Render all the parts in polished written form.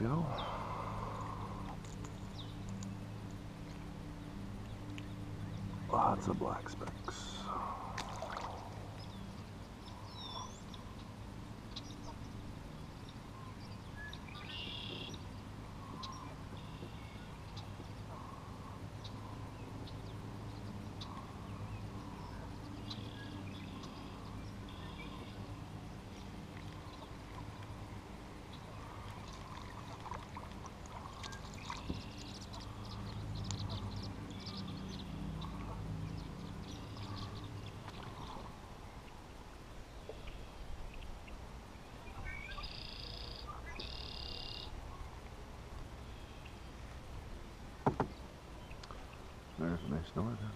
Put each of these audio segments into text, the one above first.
go. Lots of black specks. There's a nice snow there.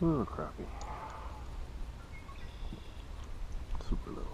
Little crappy. Super little.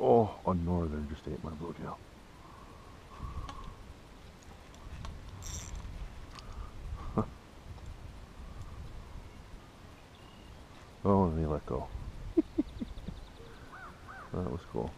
Oh, a northern just ate my bluegill. Oh, and he let go. That was cool.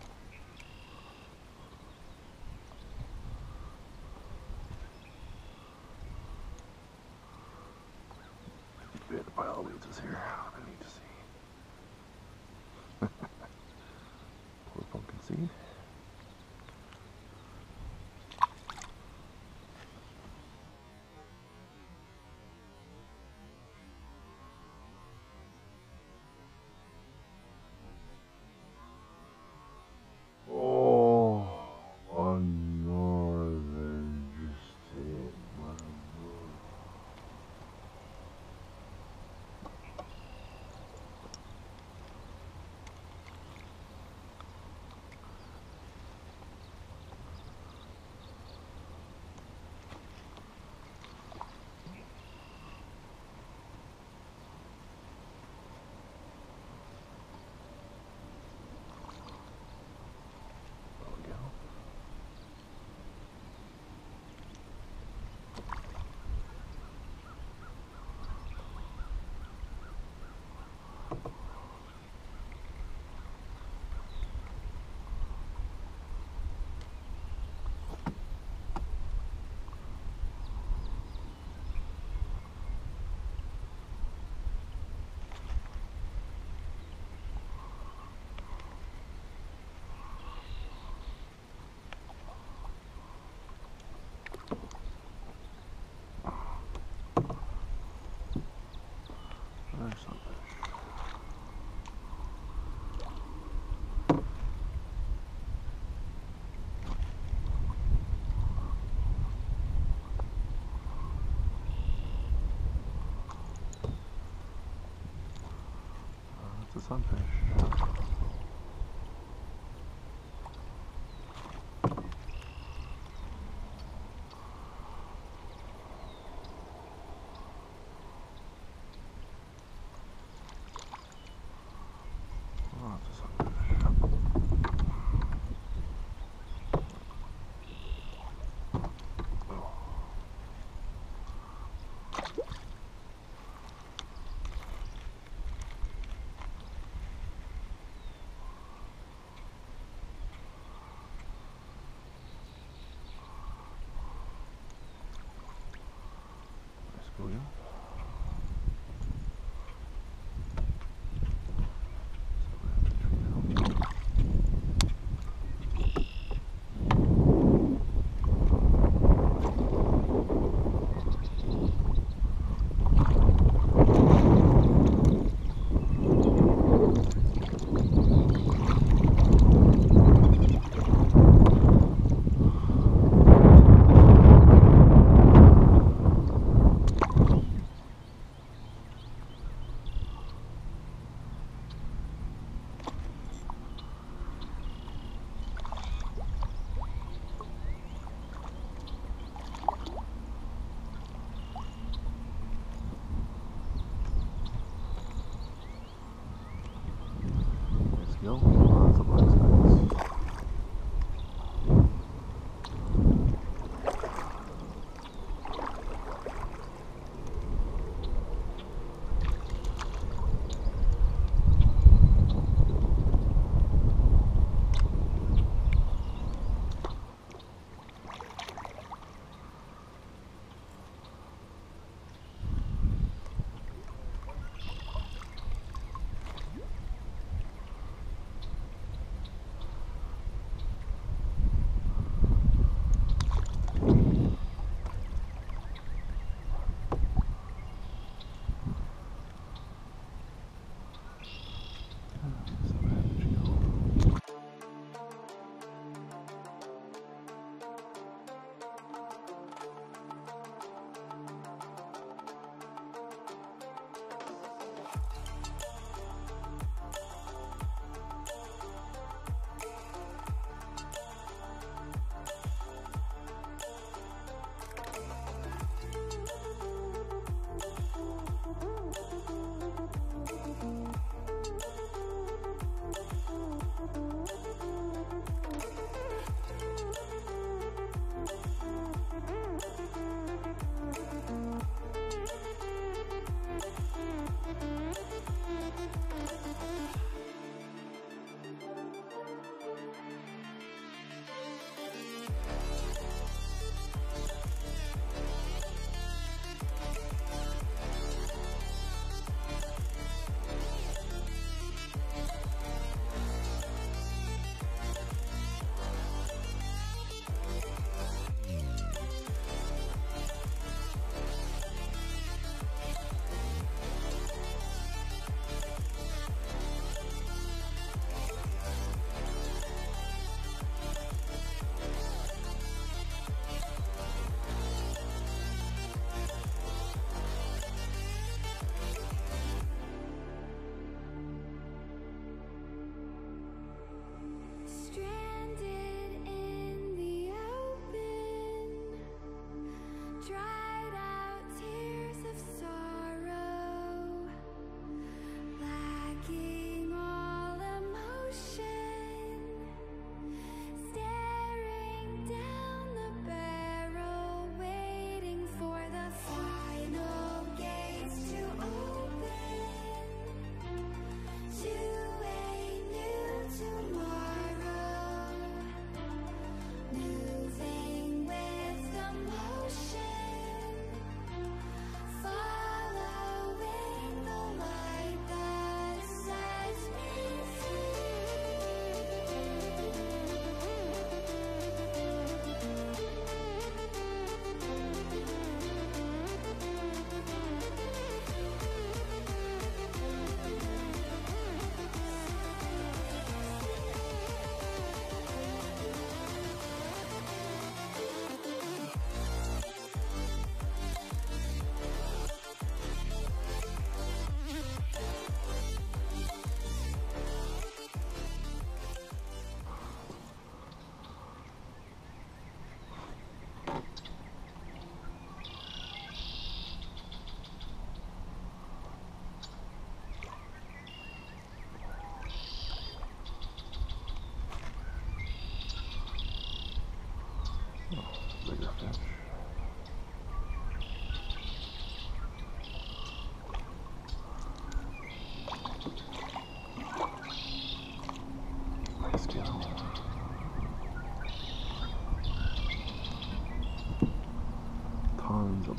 the sunfish.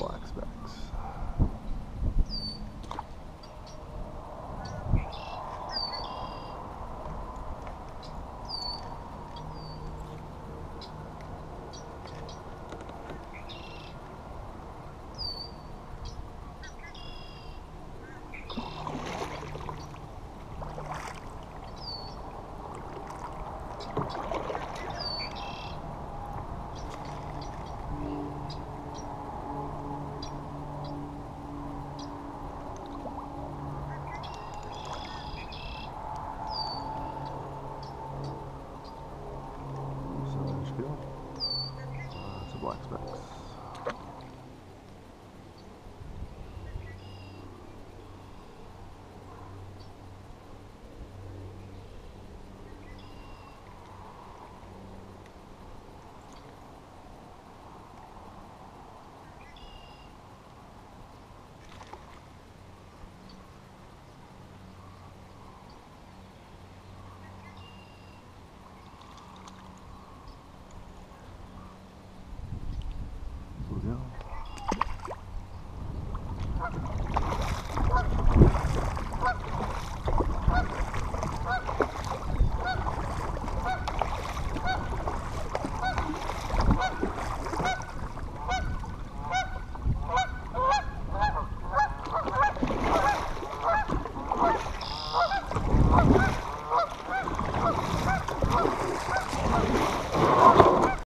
blacks backs.